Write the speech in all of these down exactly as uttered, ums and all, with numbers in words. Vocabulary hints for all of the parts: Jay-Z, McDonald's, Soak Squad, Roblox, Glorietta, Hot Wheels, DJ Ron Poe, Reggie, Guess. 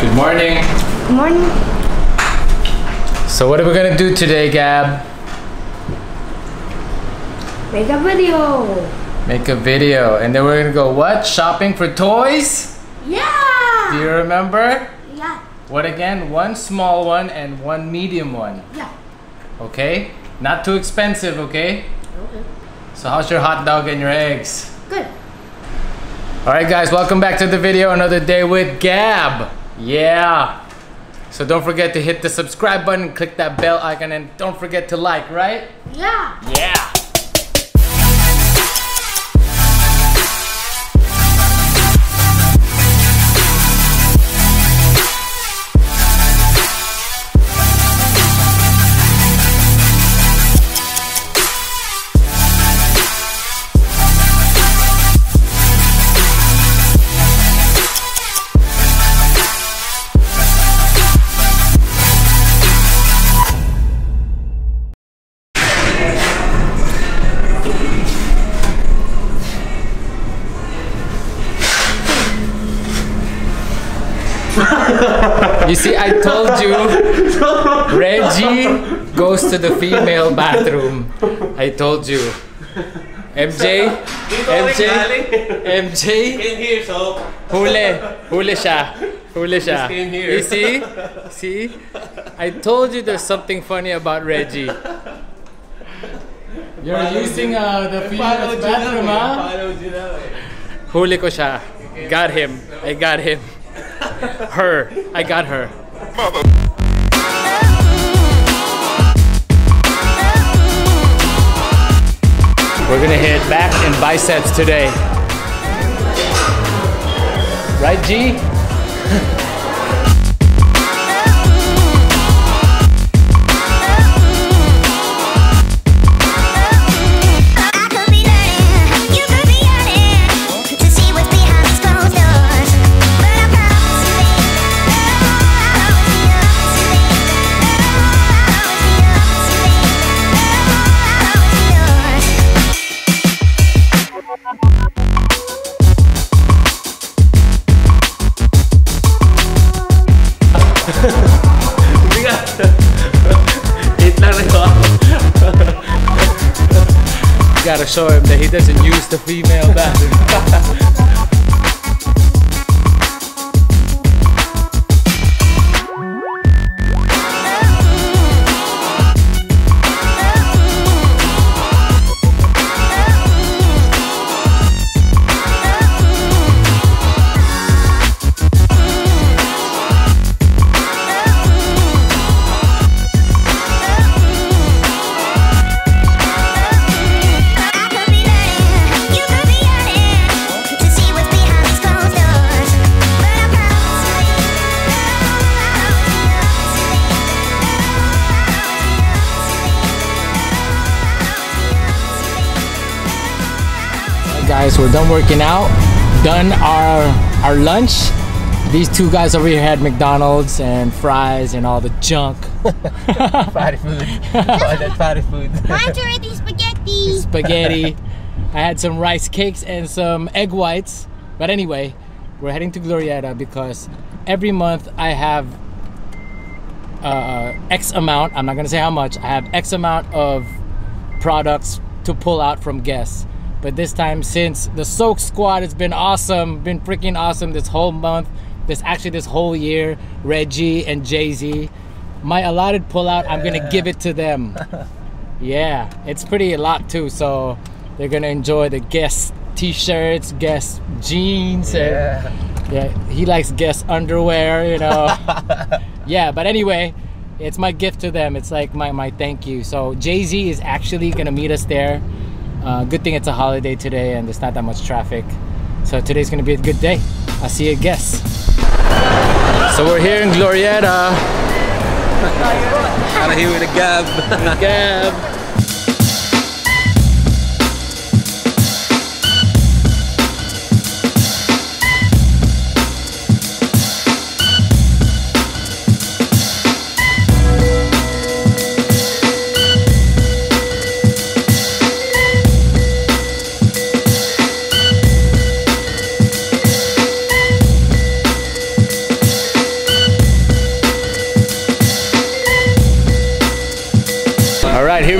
Good morning. Good morning. So what are we gonna do today, Gab? Make a video. Make a video, and then we're gonna go what? Shopping for toys? Yeah. Do you remember? Yeah. What again? One small one and one medium one. Yeah. Okay. Not too expensive, okay? Okay. So how's your hot dog and your eggs? Good. Alright guys, welcome back to the video. Another day with Gab. Yeah. So don't forget to hit the subscribe button, click that bell icon, and don't forget to like, right? Yeah. Yeah. You see, I told you, Reggie goes to the female bathroom. I told you. M J, M J, M J, huli, huli siya, huli siya. You see, see, I told you there's something funny about Reggie. You're using uh, the female bathroom, huh? Huli ko siya. Got him, I got him. Her. I got her. Mother. We're gonna hit back and biceps today. Right, G? Gotta show him that he doesn't use the female bathroom. Guys, we're done working out, done our our lunch. These two guys over here had McDonald's and fries and all the junk. Fatty food. All that fatty food. Mine's already spaghetti. Spaghetti. I had some rice cakes and some egg whites. But anyway, we're heading to Glorietta because every month I have uh, X amount. I'm not gonna say how much. I have X amount of products to pull out from Guess. But this time, since the Soak Squad has been awesome, been freaking awesome this whole month, this actually this whole year, Reggie and Jay-Z, my allotted pullout, yeah. I'm gonna give it to them. Yeah, it's pretty a lot too, so they're gonna enjoy the Guess t-shirts, Guess jeans, yeah. And yeah, he likes Guess underwear, you know. Yeah, but anyway, it's my gift to them. It's like my, my thank you. So Jay-Z is actually gonna meet us there. Uh, good thing it's a holiday today and there's not that much traffic. So today's gonna be a good day. I'll see you at Guess. So we're here in Glorietta. Out of here with a Gab. With a Gab.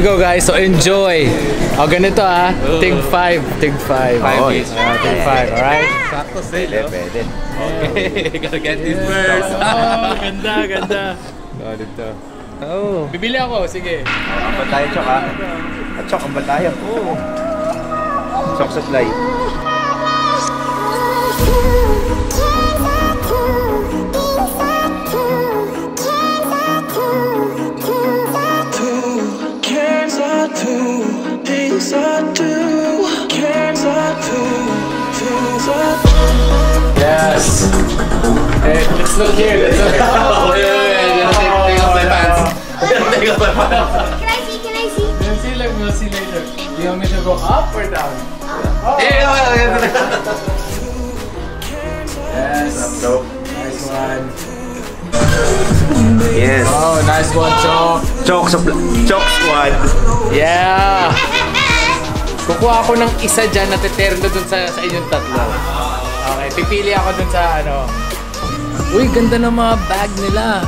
we go, guys. So enjoy. Okay, nito ah. Take five. Take five. Five oh, each. Uh, take five. All right. Okay. Gotta get this first. Oh, ganda, ganda. Oh, dito. Oh. Bibili ako. Sige. Ambal tayo, Chok, ah. Chok, ambal tayo. Oh. Chok sa slide. Things I do, games I do, things I do. Yes! Hey, let's look here, let's look here. Oh, wait, wait, wait, I'm gonna take off my pants. I'm gonna take off my pants. Can I see, can I see? Can I see, like, we'll see later. Do you want me to go up or down? Up. Oh. Yes, up dope. Nice one. Yes. Oh, nice one, Soak. Soak Squad. Yeah! Kukuha ako ng isa dyan na teterno dun sa, sa inyong tatlo. Okay, pipili ako dun sa ano. Uy, ganda ng mga bag nila.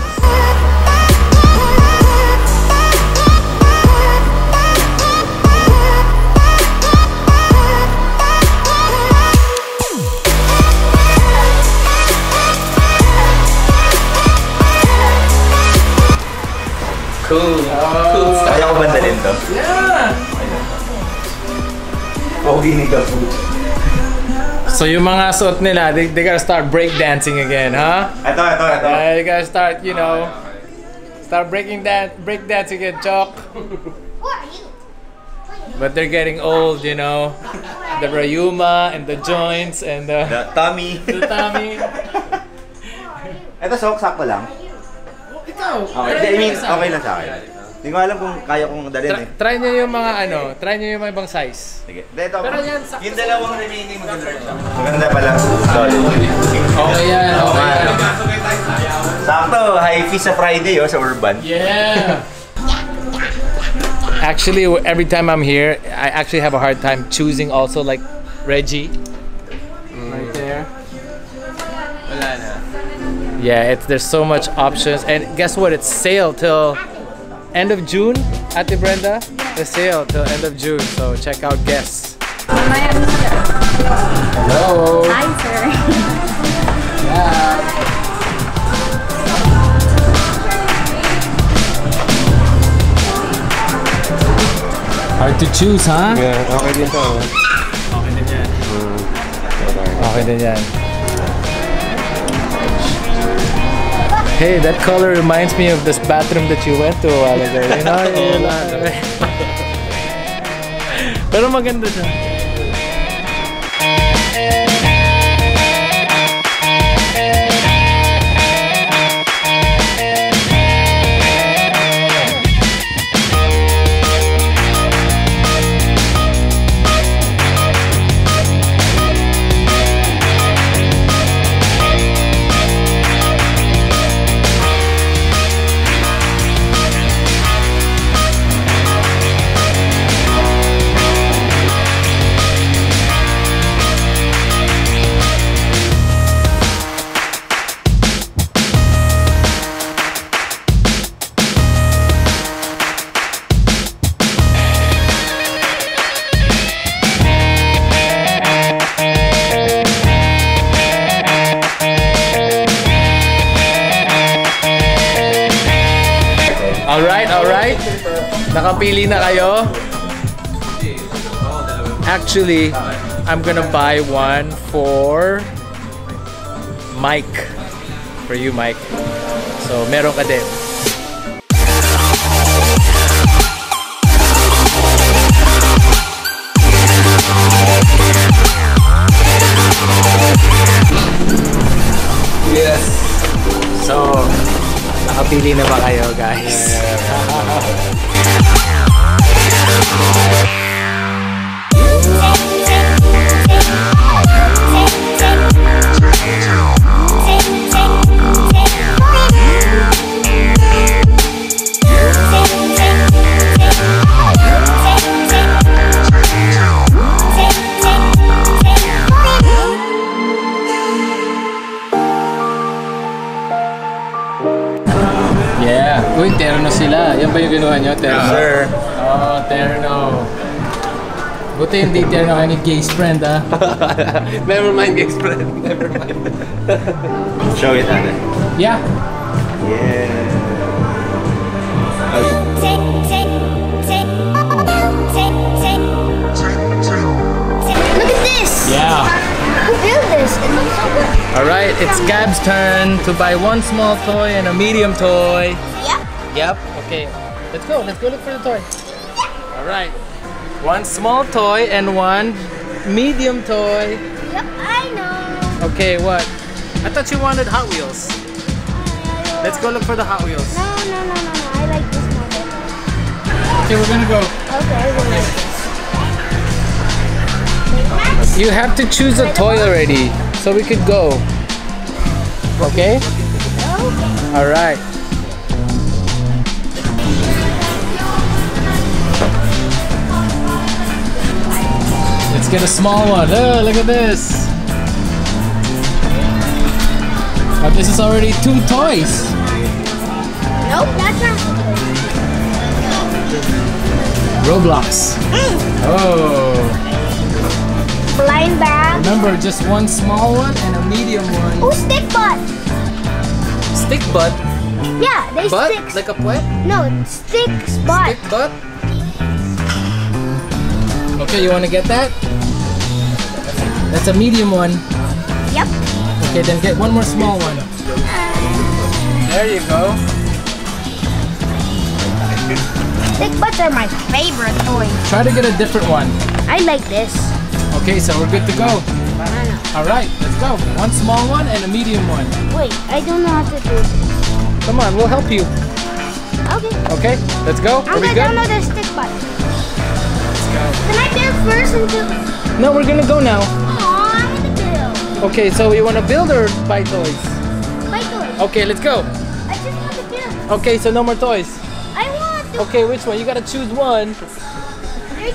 Cool. Cool. Kaya ko banda din to? Yeah! So yung mga suot nila, they, they gotta start breakdancing again, huh? Ito, ito, ito. Yeah, you gotta start, you know, start breaking dance, breakdancing again, Chok. But they're getting old, you know. The rayuma and the joints and the... The tummy. The tummy. Ito, Sok, sakto lang. Ikaw. Okay, I mean, okay lang sa akin. Hindi ko alam kung kaya kong dalhin eh. Try nyo yung mga ano, try nyo yung mga ibang size. Sige. Dito, pero yan, sakto. Yung dalawang remaining mag-alert lang. Maganda pala. Solid. Okay yan, okay yan. Sakto, high fee sa Friday oh, sa Urban. Yeah! Actually, every time I'm here, I actually have a hard time choosing also like Reggie. Right there. Wala na. Yeah, it's, there's so much options. And guess what? It's sale till... end of June, Ate Brenda, the sale till end of June, so check out Guess. My amiga. Hello. Hi, sir. Yeah. Hard to choose, huh? Yeah, okay din to. Okay din yan. Okay din yan. Hey, that color reminds me of this bathroom that you went to a while ago. You know, you know. Pero maganda siya. Nakapili na kayo? Actually, I'm gonna buy one for Mike. For you, Mike. So, meron ka din. Yes! So, nakapili na ba kayo, guys? Yeah, uy, terno sila. Yan ba yung ginawa nyo? Terno? Sure. Oh, Terno. Buti hindi Terno any gay's friend, ah. Never mind gay's friend. Never mind. Show it, Anna. Yeah. Yeah. Look at this. Yeah. Who built this? It looks so good. All right, it's Gab's turn to buy one small toy and a medium toy. Yep. Yep. Okay. Let's go, let's go look for the toy. Yeah. Alright. One small toy and one medium toy. Yep, I know. Okay, what? I thought you wanted Hot Wheels. Uh, let's go look for the Hot Wheels. No, no, no, no, no. I like this one better. Okay, we're gonna go. Okay, we're gonna go. You have to choose a toy already, so we could go. Okay? Okay. Alright. Let's get a small one. Oh, look at this. But oh, this is already two toys. Nope, that's not two toys. Roblox. Mm. Oh. Blind bag. Remember, just one small one and a medium one. Oh, stick butt. Stick butt? Yeah, they butt? Sticks. Like a play? No, sticks butt. Stick butt? Okay, you want to get that? That's a medium one. Yep. Okay, then get one more small one. There you go. Stick butts are my favorite toy. Try to get a different one. I like this. Okay, so we're good to go. Alright, let's go. One small one and a medium one. Wait, I don't know how to do this. Come on, we'll help you. Okay. Okay, let's go. I'm going to download the stick butt. Can I build first and do? No, we're gonna go now. Aw, I'm gonna build. Okay, so you wanna build or buy toys? Buy toys. Okay, let's go. I just want to build. Okay, so no more toys. I want to. Okay, which one? You gotta choose one. You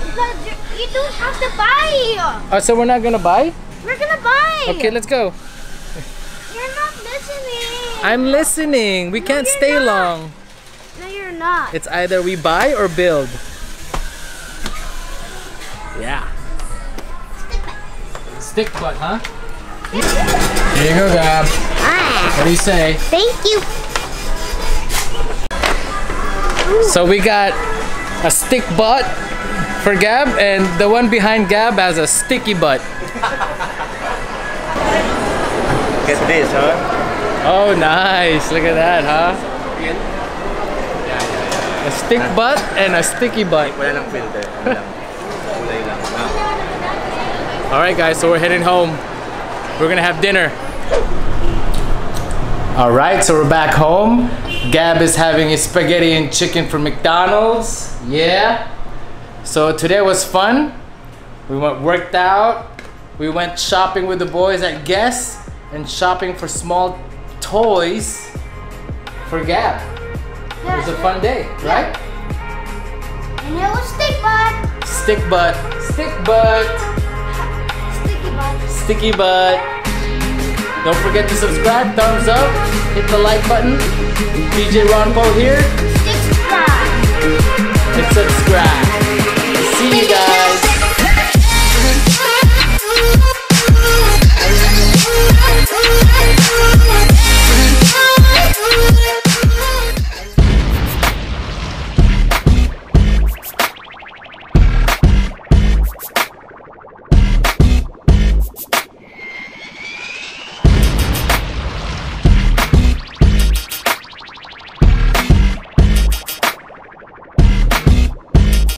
don't have to buy. Uh, so we're not gonna buy? We're gonna buy. Okay, let's go. You're not listening. I'm listening. We no, can't stay not. long. No, you're not. It's either we buy or build. Yeah. Stick butt. Stick butt, huh? There you go, Gab. Ah. What do you say? Thank you. So we got a stick butt for Gab, and the one behind Gab has a sticky butt. Look at this, huh? Oh, nice. Look at that, huh? A stick butt and a sticky butt. Alright guys, so we're heading home. We're gonna have dinner. Alright, so we're back home. Gab is having his spaghetti and chicken from McDonald's. Yeah. So today was fun. We went worked out. We went shopping with the boys at Guess and shopping for small toys for Gab. It was a fun day, right? And it was stick butt. Stick butt. Stick butt. Sticky butt. Don't forget to subscribe, thumbs up, hit the like button. D J Ron Poe here. Subscribe. Hit subscribe. See you guys.